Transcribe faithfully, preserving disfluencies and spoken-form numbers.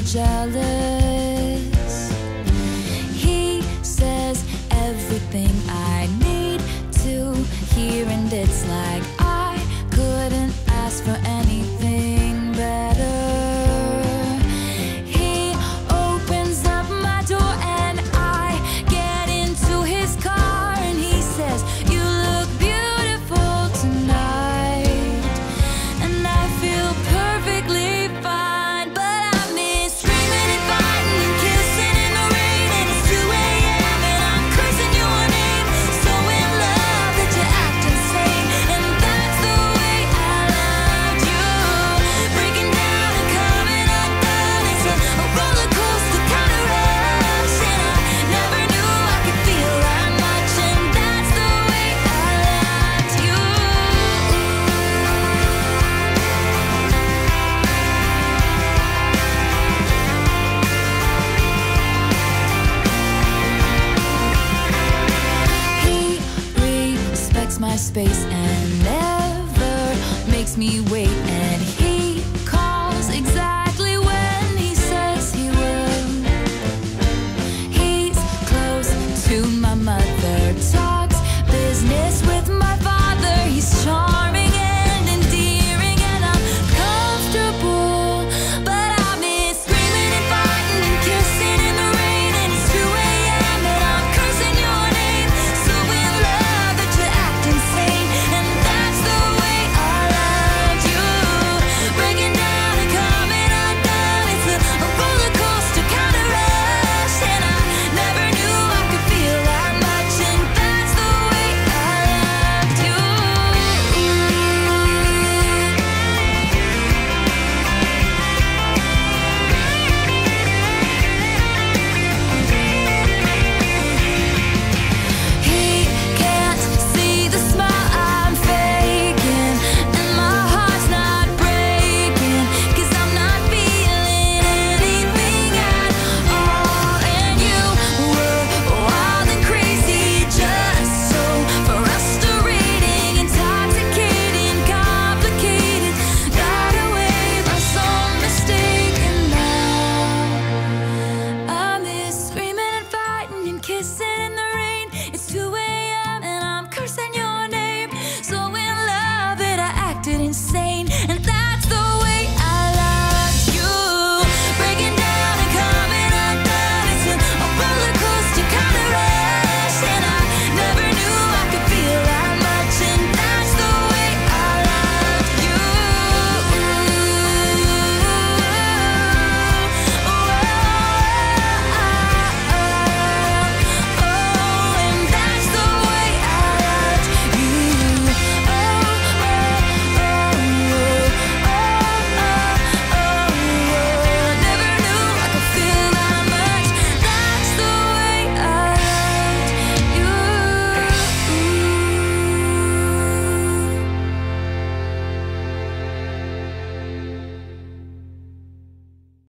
so jealous.